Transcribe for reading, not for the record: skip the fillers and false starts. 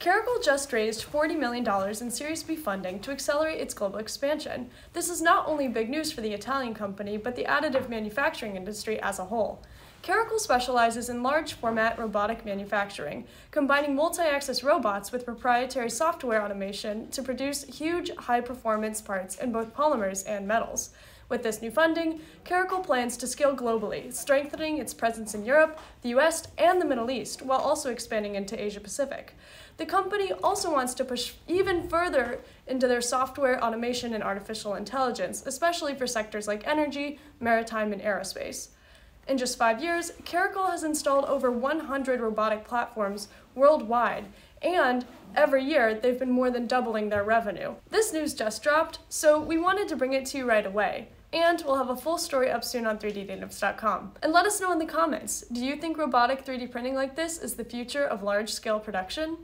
Caracol just raised $40 million in Series B funding to accelerate its global expansion. This is not only big news for the Italian company, but the additive manufacturing industry as a whole. Caracol specializes in large format robotic manufacturing, combining multi-axis robots with proprietary software automation to produce huge, high-performance parts in both polymers and metals. With this new funding, Caracol plans to scale globally, strengthening its presence in Europe, the US, and the Middle East, while also expanding into Asia-Pacific. The company also wants to push even further into their software, automation, and artificial intelligence, especially for sectors like energy, maritime, and aerospace. In just 5 years, Caracol has installed over 100 robotic platforms worldwide, and every year they've been more than doubling their revenue. This news just dropped, so we wanted to bring it to you right away, and we'll have a full story up soon on 3Dnatives.com. And let us know in the comments, do you think robotic 3D printing like this is the future of large-scale production?